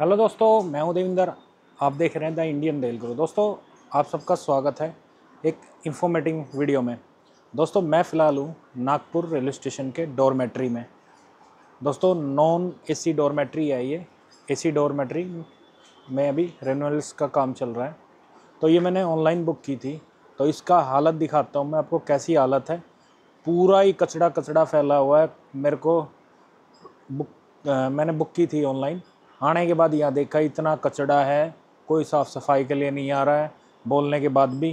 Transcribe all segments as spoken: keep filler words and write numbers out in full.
Hello दोस्तों, मैं हूं देविंदर। आप देख रहे हैं द इंडियन रेल गुरु। दोस्तों, आप सबका स्वागत है एक इंफॉर्मेटिव वीडियो में। दोस्तों, मैं फ़िलहाल हूं नागपुर रेलवे स्टेशन के डॉर्मेट्री में। दोस्तों, नॉन एसी डॉर्मेट्री है ये। एसी डॉर्मेट्री में अभी रेनल्स का काम चल रहा है, तो ये मैंने ऑनलाइन बुक की थी। तो इसका हालत दिखाता हूँ मैं आपको, कैसी हालत है। पूरा ही कचड़ा कचड़ा फैला हुआ है। मेरे को बुक आ, मैंने बुक की थी ऑनलाइन। आने के बाद यहाँ देखा इतना कचड़ा है, कोई साफ़ सफाई के लिए नहीं आ रहा है बोलने के बाद भी।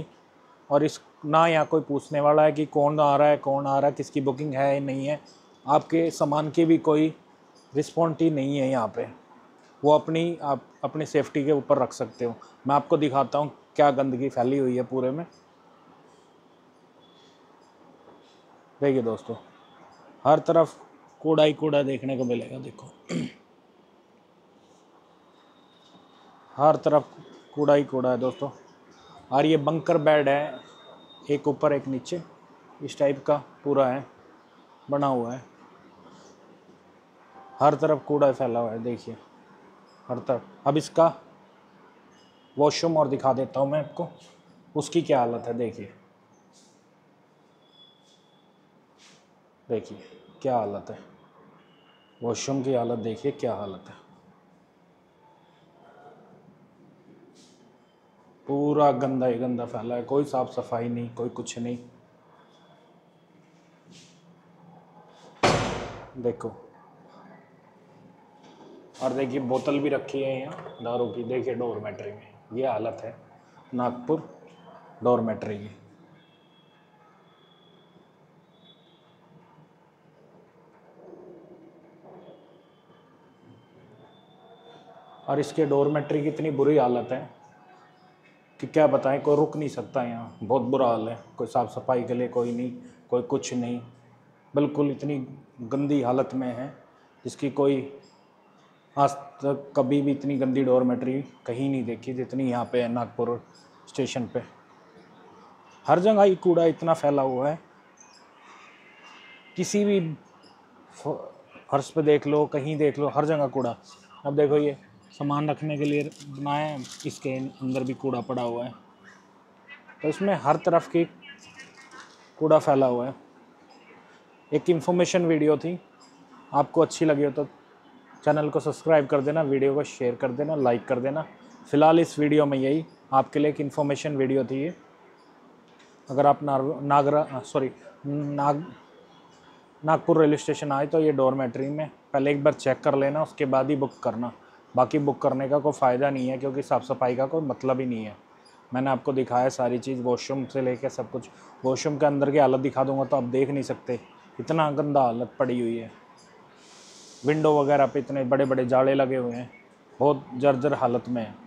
और इस ना यहाँ कोई पूछने वाला है कि कौन आ रहा है कौन आ रहा है किसकी बुकिंग है नहीं है। आपके सामान की भी कोई रिस्पॉन्स ही नहीं है यहाँ पे। वो अपनी आप अपनी सेफ्टी के ऊपर रख सकते हो। मैं आपको दिखाता हूँ क्या गंदगी फैली हुई है पूरे में। देखिए दोस्तों, हर तरफ कूड़ा ही कूड़ा देखने को मिलेगा। देखो हर तरफ कूड़ा ही कूड़ा है दोस्तों। और ये बंकर बेड है, एक ऊपर एक नीचे, इस टाइप का पूरा है बना हुआ है। हर तरफ कूड़ा फैला हुआ है, देखिए हर तरफ। अब इसका वॉशरूम और दिखा देता हूँ मैं आपको, उसकी क्या हालत है। देखिए देखिए क्या हालत है, वॉशरूम की हालत देखिए क्या हालत है। पूरा गंदा ही गंदा फैला है, कोई साफ सफाई नहीं, कोई कुछ नहीं। देखो, और देखिए बोतल भी रखी है यहाँ दारू की। देखिए डॉर्मेट्री में ये हालत है नागपुर डॉर्मेट्री की। और इसके डॉर्मेट्री की इतनी बुरी हालत है कि क्या बताएं, कोई रुक नहीं सकता यहाँ। बहुत बुरा हाल है, कोई साफ़ सफाई के लिए कोई नहीं, कोई कुछ नहीं। बिल्कुल इतनी गंदी हालत में है जिसकी कोई आज तक कभी भी इतनी गंदी डॉर्मेट्री कहीं नहीं देखी जितनी यहाँ पे है नागपुर स्टेशन पे। हर जगह ही कूड़ा इतना फैला हुआ है, किसी भी फर्श पे देख लो, कहीं देख लो, हर जगह कूड़ा। अब देखो ये सामान रखने के लिए बनाया है, इसके अंदर भी कूड़ा पड़ा हुआ है। तो इसमें हर तरफ की कूड़ा फैला हुआ है। एक इन्फॉर्मेशन वीडियो थी, आपको अच्छी लगी हो तो चैनल को सब्सक्राइब कर देना, वीडियो को शेयर कर देना, लाइक कर देना। फ़िलहाल इस वीडियो में यही आपके लिए एक इन्फॉर्मेशन वीडियो थी ये। अगर आप नागरा सॉरी नाग नागपुर रेलवे स्टेशन आए तो ये डॉर्मेट्री में पहले एक बार चेक कर लेना, उसके बाद ही बुक करना। बाकी बुक करने का कोई फ़ायदा नहीं है, क्योंकि साफ़ सफाई का कोई मतलब ही नहीं है। मैंने आपको दिखाया सारी चीज़, वॉशरूम से लेके सब कुछ। वॉशरूम के अंदर की हालत दिखा दूंगा तो आप देख नहीं सकते, इतना गंदा हालत पड़ी हुई है। विंडो वगैरह पे इतने बड़े बड़े जाले लगे हुए हैं, बहुत जर्जर हालत में है।